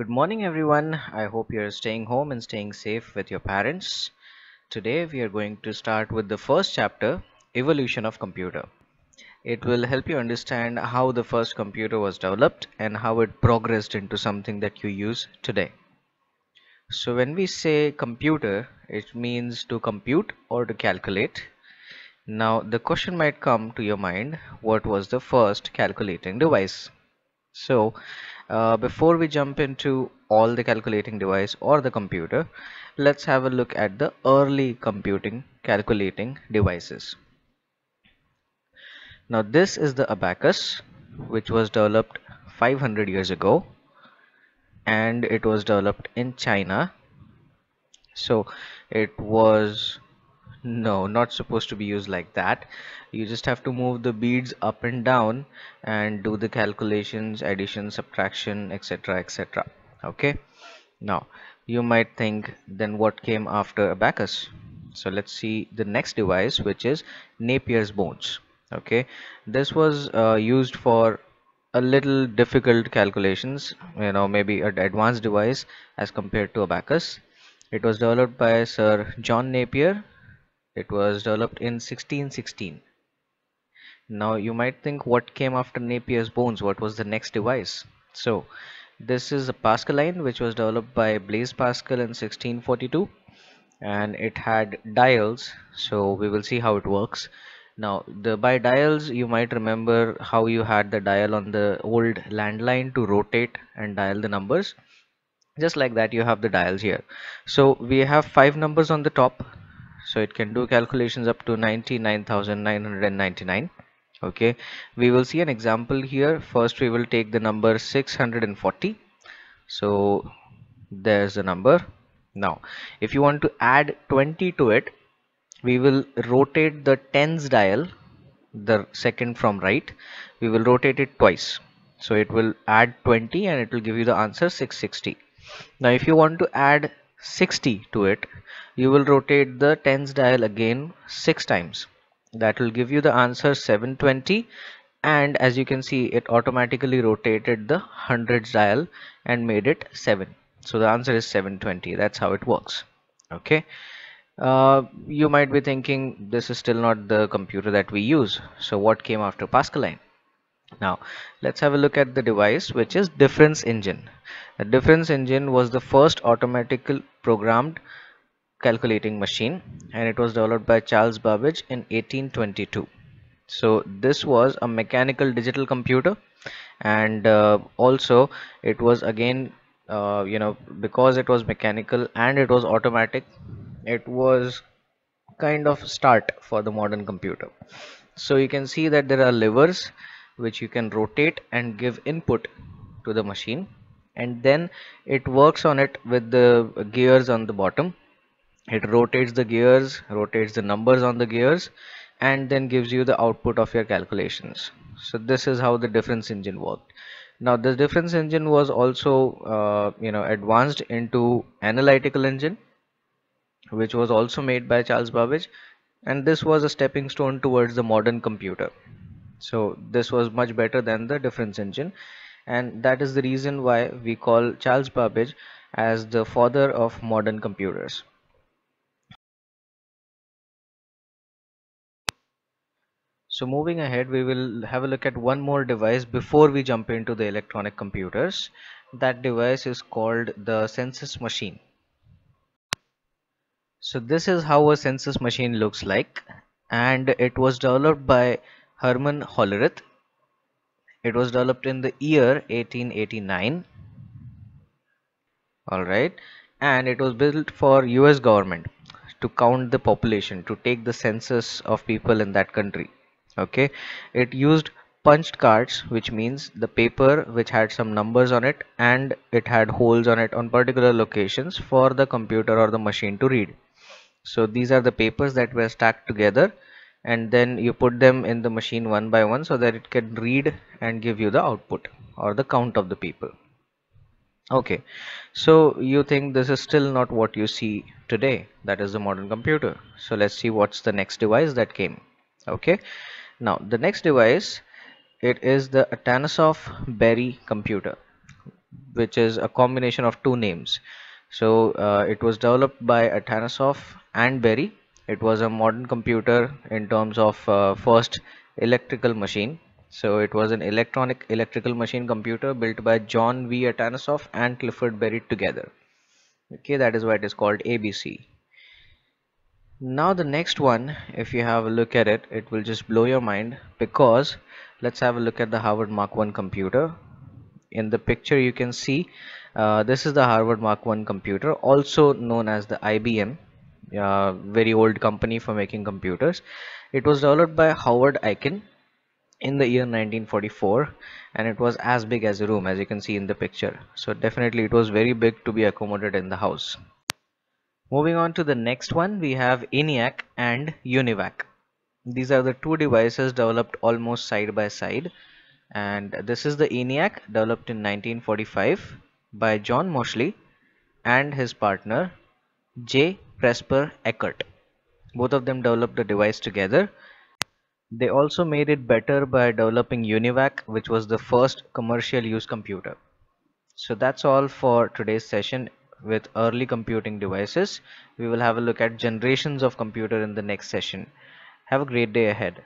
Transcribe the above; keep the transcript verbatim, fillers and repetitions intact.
Good morning everyone. I hope you're staying home and staying safe with your parents. Today we are going to start with the first chapter, Evolution of Computer. It will help you understand how the first computer was developed and how it progressed into something that you use today. So when we say computer, it means to compute or to calculate. Now the question might come to your mind, what was the first calculating device? So uh, before we jump into all the calculating device or the computer, let's have a look at the early computing calculating devices. Now this is the abacus, which was developed five hundred years ago, and it was developed in China. So it was no not supposed to be used like that. You just have to move the beads up and down and do the calculations, addition, subtraction, etc, etc. Okay, now you might think, then what came after abacus? So let's see the next device, which is Napier's bones. Okay, this was uh, used for a little difficult calculations, you know, maybe an advanced device as compared to abacus. It was developed by Sir John Napier. It was developed in sixteen sixteen. Now you might think, what came after Napier's bones? What was the next device? So this is a Pascaline, which was developed by Blaise Pascal in sixteen forty-two, and it had dials, so we will see how it works. Now the by dials, you might remember how you had the dial on the old landline to rotate and dial the numbers. Just like that, you have the dials here. So we have five numbers on the top, so it can do calculations up to ninety-nine thousand nine hundred ninety-nine. Okay, we will see an example here. First we will take the number six hundred forty. So there's the number. Now if you want to add twenty to it, we will rotate the tens dial, the second from right, we will rotate it twice, so it will add twenty and it will give you the answer six hundred sixty. Now if you want to add sixty to it, you will rotate the tens dial again six times. That will give you the answer seven hundred twenty, and as you can see, it automatically rotated the hundreds dial and made it seven. So the answer is seven hundred twenty. That's how it works. Okay, uh, you might be thinking, this is still not the computer that we use. So what came after Pascaline? Now let's have a look at the device, which is Difference Engine. The Difference Engine was the first automatically programmed calculating machine, and it was developed by Charles Babbage in eighteen twenty-two. So this was a mechanical digital computer, and uh, also it was again uh, you know, because it was mechanical and it was automatic, it was kind of start for the modern computer. So you can see that there are levers which you can rotate and give input to the machine, and then it works on it with the gears on the bottom. It rotates the gears, rotates the numbers on the gears, and then gives you the output of your calculations. So this is how the Difference Engine worked. Now the Difference Engine was also uh, you know, advanced into Analytical Engine, which was also made by Charles Babbage, and this was a stepping stone towards the modern computer. So this was much better than the Difference Engine, and that is the reason why we call Charles Babbage as the father of modern computers. So moving ahead, we will have a look at one more device before we jump into the electronic computers. That device is called the census machine. So this is how a census machine looks like, and it was developed by Herman Hollerith. It was developed in the year eighteen eighty-nine. Alright, and it was built for U S government to count the population, to take the census of people in that country. Okay, it used punched cards, which means the paper which had some numbers on it, and it had holes on it on particular locations for the computer or the machine to read. So these are the papers that were stacked together, and then you put them in the machine one by one so that it can read and give you the output or the count of the people. Okay, so you think this is still not what you see today, that is the modern computer. So let's see what's the next device that came. Okay, now the next device, it is the Atanasoff-Berry computer. which is a combination of two names. So uh, it was developed by Atanasoff and Berry. It was a modern computer in terms of uh, first electrical machine. So it was an electronic electrical machine computer built by John V. Atanasoff and Clifford Berry together. Okay, that is why it is called A B C. Now the next one, if you have a look at it, it will just blow your mind, because let's have a look at the Harvard Mark one computer. In the picture you can see uh, this is the Harvard Mark one computer, also known as the I B M, uh, very old company for making computers. It was developed by Howard Aiken in the year nineteen forty-four, and it was as big as a room, as you can see in the picture. So definitely it was very big to be accommodated in the house. Moving on to the next one, we have ENIAC and UNIVAC. These are the two devices developed almost side by side, and this is the ENIAC, developed in nineteen forty-five by John Mauchly and his partner Jay Presper Eckert. Both of them developed the device together. They also made it better by developing UNIVAC, which was the first commercial use computer. So that's all for today's session with early computing devices. We will have a look at generations of computer in the next session. Have a great day ahead.